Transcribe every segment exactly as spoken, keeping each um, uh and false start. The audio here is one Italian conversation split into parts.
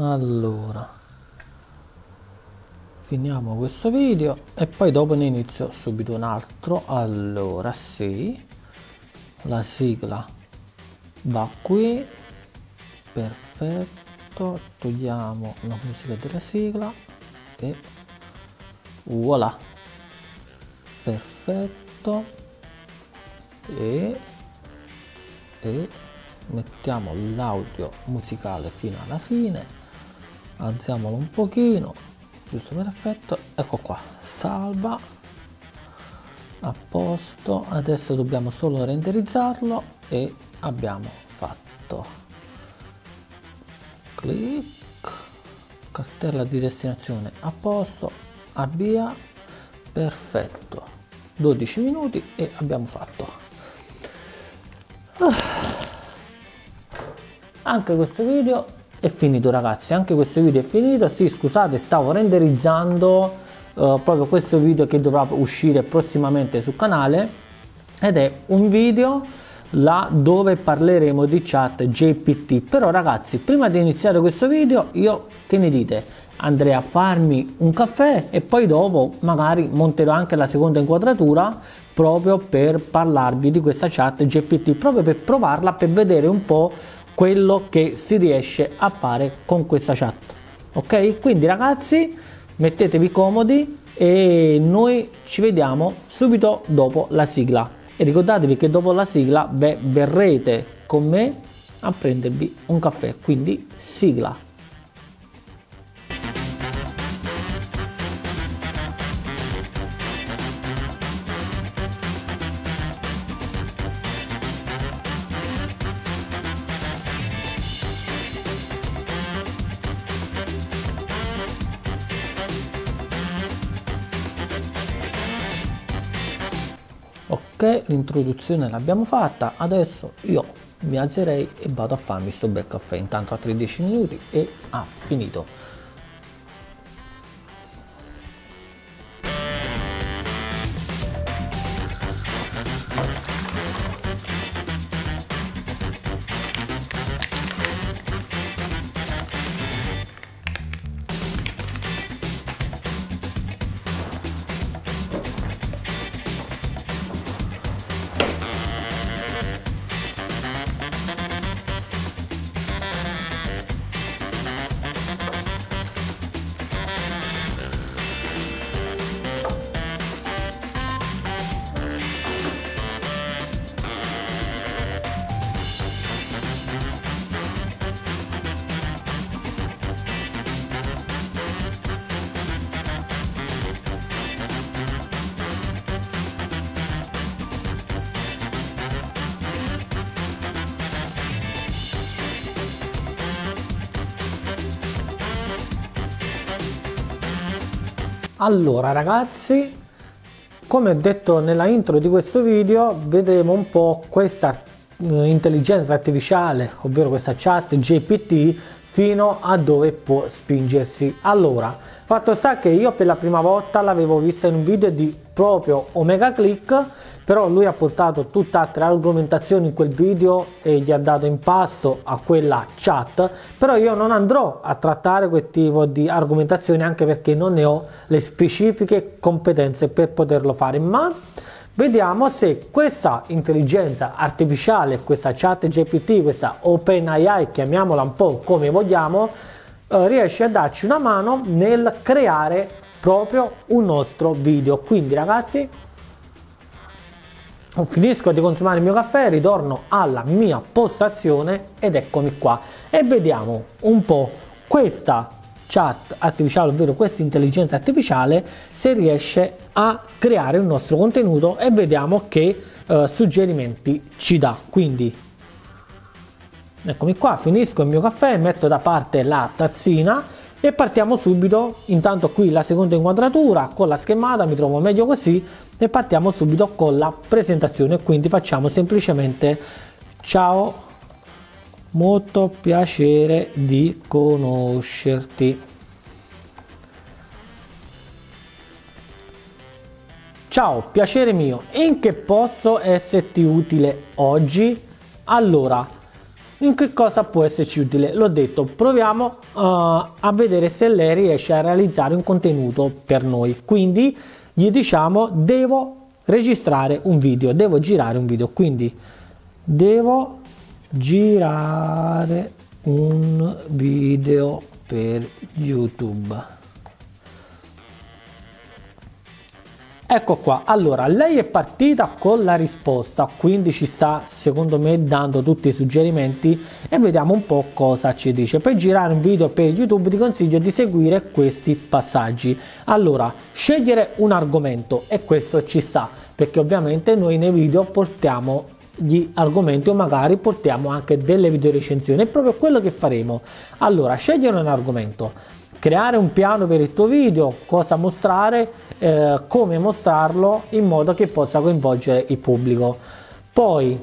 Allora, finiamo questo video e poi dopo ne inizio subito un altro. Allora, sì, la sigla va qui, perfetto, togliamo la musica della sigla e voilà, perfetto, e, e mettiamo l'audio musicale fino alla fine, alziamolo un pochino, giusto, perfetto, ecco qua, salva, a posto. Adesso dobbiamo solo renderizzarlo e abbiamo fatto. Clic, cartella di destinazione a posto, avvia, perfetto, dodici minuti e abbiamo fatto. Anche questo video è finito, ragazzi, anche questo video è finito. Sì, scusate, stavo renderizzando Uh, proprio questo video che dovrà uscire prossimamente sul canale, ed è un video là dove parleremo di Chat G P T. Però ragazzi, prima di iniziare questo video, io, che ne dite, andrei a farmi un caffè e poi dopo magari monterò anche la seconda inquadratura proprio per parlarvi di questa Chat G P T, proprio per provarla, per vedere un po' quello che si riesce a fare con questa chat. Ok, quindi ragazzi, mettetevi comodi e noi ci vediamo subito dopo la sigla, e ricordatevi che dopo la sigla beh, verrete con me a prendervi un caffè, quindi sigla. Ok, l'introduzione l'abbiamo fatta, adesso io mi alzerei e vado a farmi sto bel caffè, intanto altri dieci minuti e ha finito. Allora ragazzi, come ho detto nella intro di questo video, vedremo un po' questa intelligenza artificiale, ovvero questa Chat G P T, fino a dove può spingersi. Allora, fatto sta che io per la prima volta l'avevo vista in un video di proprio OmegaClick, però lui ha portato tutt'altre argomentazioni in quel video e gli ha dato impasto a quella chat, però io non andrò a trattare quel tipo di argomentazioni, anche perché non ne ho le specifiche competenze per poterlo fare. Ma vediamo se questa intelligenza artificiale, questa Chat G P T, questa OpenAI, chiamiamola un po' come vogliamo, eh, riesce a darci una mano nel creare proprio un nostro video. Quindi ragazzi, finisco di consumare il mio caffè, ritorno alla mia postazione ed eccomi qua, e vediamo un po' questa chat artificiale, ovvero questa intelligenza artificiale, se riesce a creare un nostro contenuto, e vediamo che eh, suggerimenti ci dà. Quindi eccomi qua, finisco il mio caffè, metto da parte la tazzina e partiamo subito. Intanto qui la seconda inquadratura con la schermata, mi trovo meglio così, e partiamo subito con la presentazione. Quindi facciamo semplicemente: ciao, molto piacere di conoscerti. Ciao, piacere mio, in che posso esserti utile oggi? Allora, In che cosa può esserci utile? L'ho detto, proviamo uh, a vedere se lei riesce a realizzare un contenuto per noi. Quindi gli diciamo: devo registrare un video, devo girare un video, quindi devo girare un video per YouTube. Ecco qua, allora lei è partita con la risposta, quindi ci sta secondo me dando tutti i suggerimenti, e vediamo un po' cosa ci dice. Per girare un video per YouTube ti consiglio di seguire questi passaggi. Allora, scegliere un argomento, e questo ci sta perché ovviamente noi nei video portiamo gli argomenti o magari portiamo anche delle video recensioni, è proprio quello che faremo. Allora, scegliere un argomento, creare un piano per il tuo video, cosa mostrare, eh, come mostrarlo in modo che possa coinvolgere il pubblico. Poi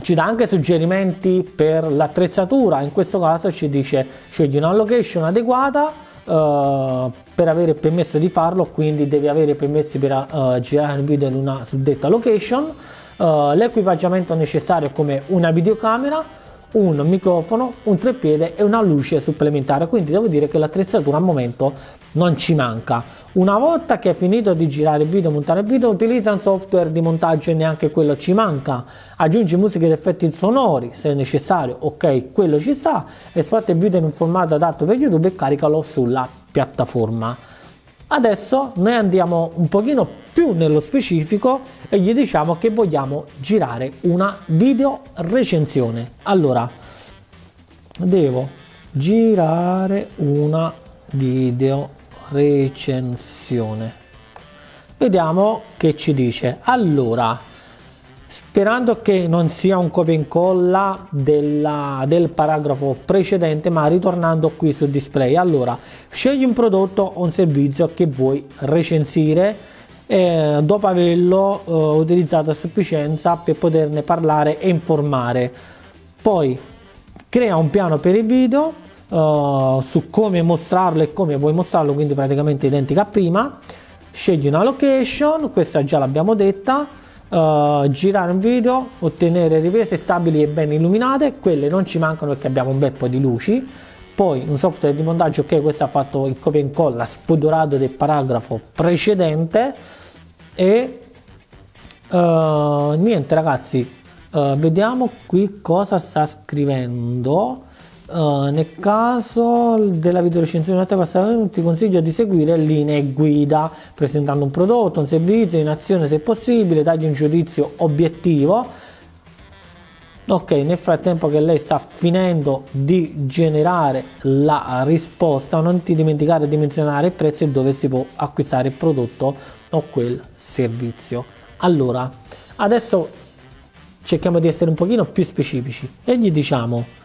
ci dà anche suggerimenti per l'attrezzatura, in questo caso ci dice: scegli una location adeguata eh, per avere il permesso di farlo, quindi devi avere permessi per eh, girare un video in una suddetta location, eh, l'equipaggiamento necessario come una videocamera, un microfono, un treppiede e una luce supplementare. Quindi devo dire che l'attrezzatura al momento non ci manca. Una volta che è finito di girare il video, montare il video, utilizza un software di montaggio e neanche quello ci manca. Aggiungi musica ed effetti sonori se necessario, ok, quello ci sta. Esporta il video in un formato adatto per YouTube e caricalo sulla piattaforma. Adesso noi andiamo un pochino più nello specifico e gli diciamo che vogliamo girare una video recensione. Allora, devo girare una video recensione. Vediamo che ci dice. Allora, sperando che non sia un copia e incolla della, del paragrafo precedente, ma ritornando qui sul display, allora scegli un prodotto o un servizio che vuoi recensire eh, dopo averlo eh, utilizzato a sufficienza per poterne parlare e informare. Poi crea un piano per il video eh, su come mostrarlo e come vuoi mostrarlo, quindi praticamente identica a prima. Scegli una location, questa già l'abbiamo detta. Uh, girare un video, ottenere riprese stabili e ben illuminate, quelle non ci mancano perché abbiamo un bel po' di luci. Poi un software di montaggio, ok, questo ha fatto il copia e incolla spudorato del paragrafo precedente. E uh, niente ragazzi, uh, vediamo qui cosa sta scrivendo. Uh, nel caso della video recensione ti consiglio di seguire linee guida presentando un prodotto, un servizio in azione se possibile, dagli un giudizio obiettivo. Ok, nel frattempo che lei sta finendo di generare la risposta, non ti dimenticare di menzionare il prezzo e dove si può acquistare il prodotto o quel servizio. Allora adesso cerchiamo di essere un pochino più specifici e gli diciamo: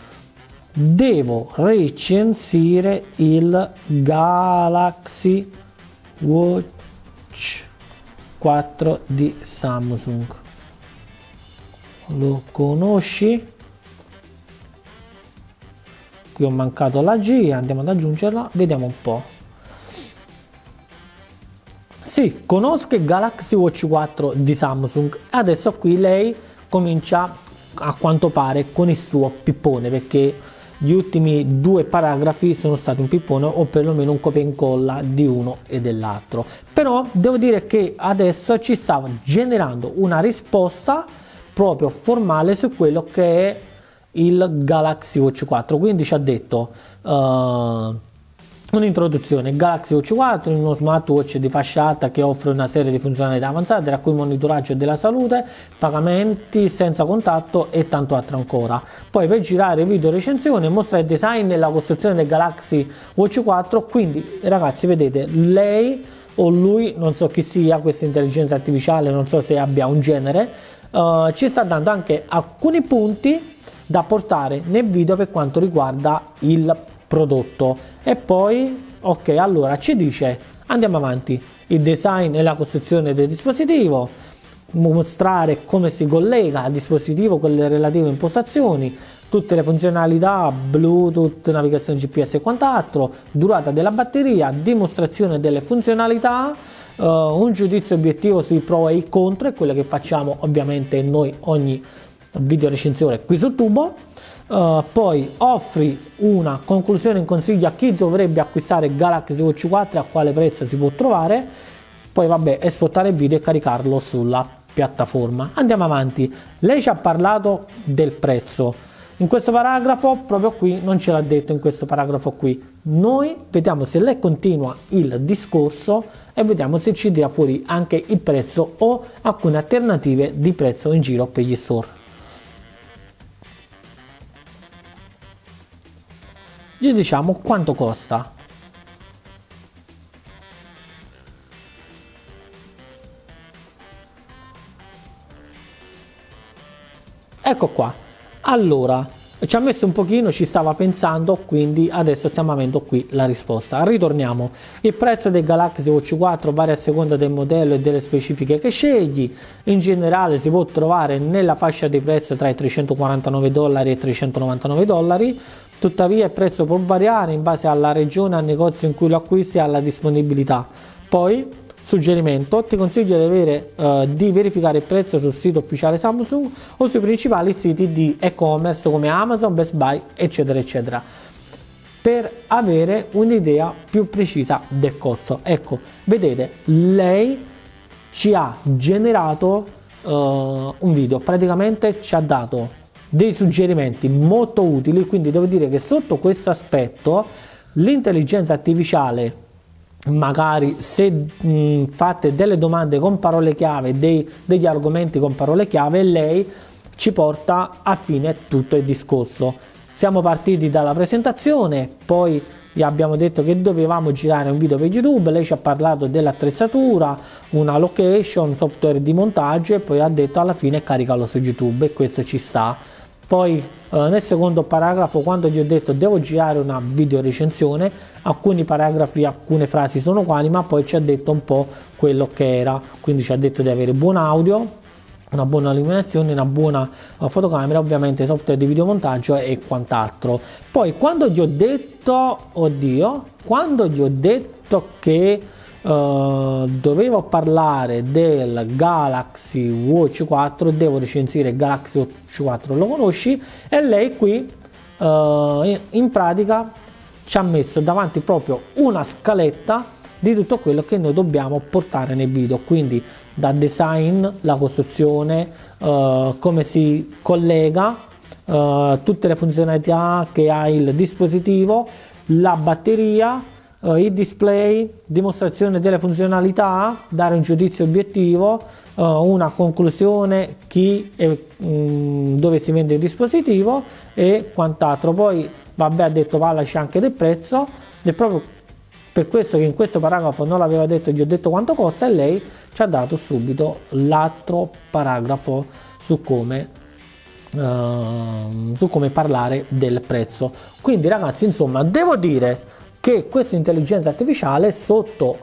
devo recensire il Galaxy Watch quattro di Samsung. Lo conosci? Qui ho mancato la G, andiamo ad aggiungerla, vediamo un po'. Sì, conosco il Galaxy Watch quattro di Samsung. Adesso qui lei comincia, a quanto pare, con il suo pippone, perché gli ultimi due paragrafi sono stati un pippone o perlomeno un copia e incolla di uno e dell'altro. Però devo dire che adesso ci sta generando una risposta proprio formale su quello che è il Galaxy Watch quattro. Quindi ci ha detto uh, un'introduzione: Galaxy Watch quattro, uno smartwatch di fascia alta che offre una serie di funzionalità avanzate, tra cui monitoraggio della salute, pagamenti senza contatto e tanto altro ancora. Poi per girare video recensione mostra il design e la costruzione del Galaxy Watch quattro. Quindi ragazzi, vedete, lei o lui, non so chi sia questa intelligenza artificiale, non so se abbia un genere, eh, ci sta dando anche alcuni punti da portare nel video per quanto riguarda il prodotto. E poi ok, allora ci dice, andiamo avanti, il design e la costruzione del dispositivo, mostrare come si collega al dispositivo con le relative impostazioni, tutte le funzionalità Bluetooth, navigazione G P S e quant'altro, durata della batteria, dimostrazione delle funzionalità, eh, un giudizio obiettivo sui pro e i contro, è quello che facciamo ovviamente noi ogni video recensione qui su tubo. Uh, poi offri una conclusione, in consiglio a chi dovrebbe acquistare Galaxy Watch quattro e a quale prezzo si può trovare. Poi vabbè, esportare il video e caricarlo sulla piattaforma. Andiamo avanti. Lei ci ha parlato del prezzo in questo paragrafo, proprio qui non ce l'ha detto, in questo paragrafo qui. Noi vediamo se lei continua il discorso e vediamo se ci tira fuori anche il prezzo o alcune alternative di prezzo in giro per gli store. Gli diciamo quanto costa. Ecco qua. Allora, ci ha messo un pochino, ci stava pensando, quindi adesso stiamo avendo qui la risposta. Ritorniamo. Il prezzo del Galaxy Watch quattro varia a seconda del modello e delle specifiche che scegli. In generale si può trovare nella fascia di prezzo tra i trecentoquarantanove dollari e i trecentonovantanove dollari. Tuttavia il prezzo può variare in base alla regione, al negozio in cui lo acquisti e alla disponibilità. Poi, suggerimento, ti consiglio di, avere, eh, di verificare il prezzo sul sito ufficiale Samsung o sui principali siti di e-commerce come Amazon, Best Buy, eccetera, eccetera, per avere un'idea più precisa del costo. Ecco, vedete, lei ci ha generato eh, un video, praticamente ci ha dato dei suggerimenti molto utili, quindi devo dire che sotto questo aspetto l'intelligenza artificiale, magari se mh, fate delle domande con parole chiave, dei, degli argomenti con parole chiave, lei ci porta a fine tutto il discorso. Siamo partiti dalla presentazione, poi gli abbiamo detto che dovevamo girare un video per YouTube, lei ci ha parlato dell'attrezzatura, una location, software di montaggio e poi ha detto alla fine caricalo su YouTube, e questo ci sta. Poi eh, nel secondo paragrafo, quando gli ho detto devo girare una video recensione, alcuni paragrafi, alcune frasi sono uguali, ma poi ci ha detto un po' quello che era, quindi ci ha detto di avere buon audio, una buona illuminazione, una buona uh, fotocamera, ovviamente software di videomontaggio e quant'altro. Poi quando gli ho detto, oddio, quando gli ho detto che Uh, dovevo parlare del Galaxy Watch quattro, devo recensire Galaxy Watch quattro, lo conosci? E lei qui uh, in pratica ci ha messo davanti proprio una scaletta di tutto quello che noi dobbiamo portare nel video, quindi da design, la costruzione, uh, come si collega, uh, tutte le funzionalità che ha il dispositivo, la batteria, Uh, il display, dimostrazione delle funzionalità, dare un giudizio obiettivo, uh, una conclusione, chi e um, dove si vende il dispositivo e quant'altro. Poi vabbè, ha detto parlaci anche del prezzo, ed è proprio per questo che in questo paragrafo non l'aveva detto, gli ho detto quanto costa e lei ci ha dato subito l'altro paragrafo su come uh, su come parlare del prezzo. Quindi ragazzi, insomma, devo dire che questa intelligenza artificiale sotto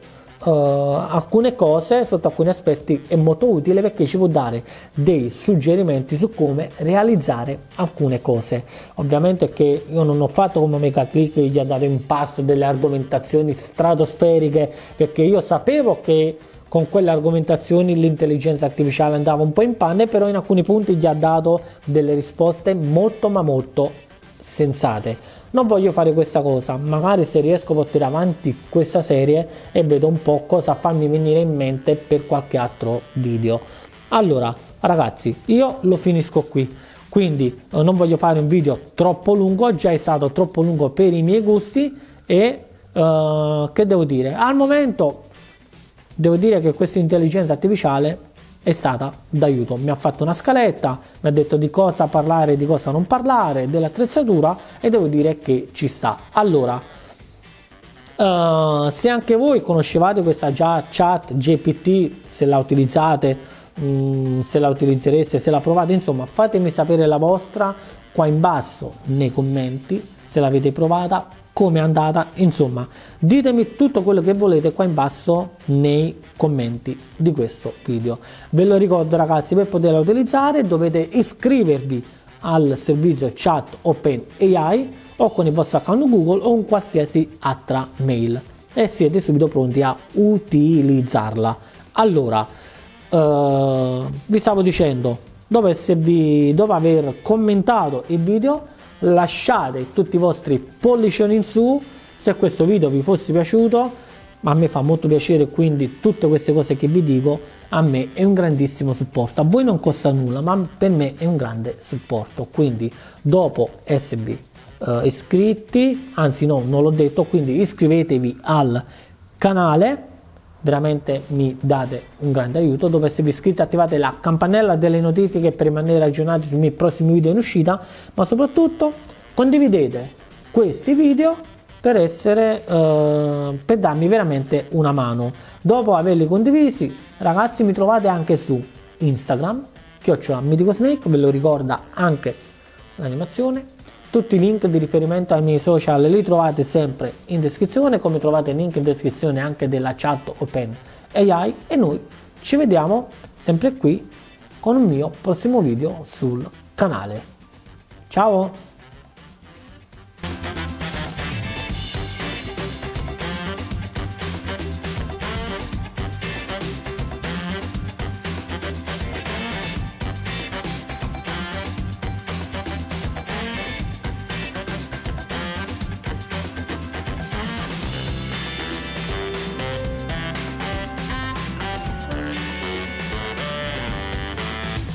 uh, alcune cose, sotto alcuni aspetti è molto utile, perché ci può dare dei suggerimenti su come realizzare alcune cose. Ovviamente che io non ho fatto come OmegaClick, che gli ha dato in pasto delle argomentazioni stratosferiche, perché io sapevo che con quelle argomentazioni l'intelligenza artificiale andava un po' in panne, però in alcuni punti gli ha dato delle risposte molto ma molto sensate. Non voglio fare questa cosa, magari se riesco a portare avanti questa serie e vedo un po' cosa farmi venire in mente per qualche altro video. Allora ragazzi, io lo finisco qui, quindi eh, non voglio fare un video troppo lungo, già è stato troppo lungo per i miei gusti, e eh, che devo dire, al momento devo dire che questa intelligenza artificiale è stata d'aiuto, mi ha fatto una scaletta, mi ha detto di cosa parlare e di cosa non parlare, dell'attrezzatura, e devo dire che ci sta. Allora, uh, se anche voi conoscevate questa già ChatGPT, se la utilizzate, um, se la utilizzereste, se la provate, insomma fatemi sapere la vostra qua in basso nei commenti, se l'avete provata, come è andata, insomma ditemi tutto quello che volete qua in basso nei commenti di questo video. Ve lo ricordo ragazzi, per poterla utilizzare dovete iscrivervi al servizio Chat OpenAI o con il vostro account Google o in qualsiasi altra mail, e siete subito pronti a utilizzarla. Allora eh, vi stavo dicendo, dopo, esservi, dopo aver commentato il video, lasciate tutti i vostri pollicioni in su se questo video vi fosse piaciuto, ma a me fa molto piacere, quindi tutte queste cose che vi dico a me è un grandissimo supporto. A voi non costa nulla, ma per me è un grande supporto. Quindi dopo S B eh, iscritti, anzi no, non l'ho detto, quindi iscrivetevi al canale, veramente mi date un grande aiuto. Dopo esservi iscritti attivate la campanella delle notifiche per rimanere aggiornati sui miei prossimi video in uscita, ma soprattutto condividete questi video per essere eh, per darmi veramente una mano. Dopo averli condivisi, ragazzi, mi trovate anche su Instagram, chiocciola MiticoSnake, ve lo ricorda anche l'animazione. Tutti i link di riferimento ai miei social li trovate sempre in descrizione, come trovate il link in descrizione anche della chat OpenAI, e noi ci vediamo sempre qui con il mio prossimo video sul canale. Ciao!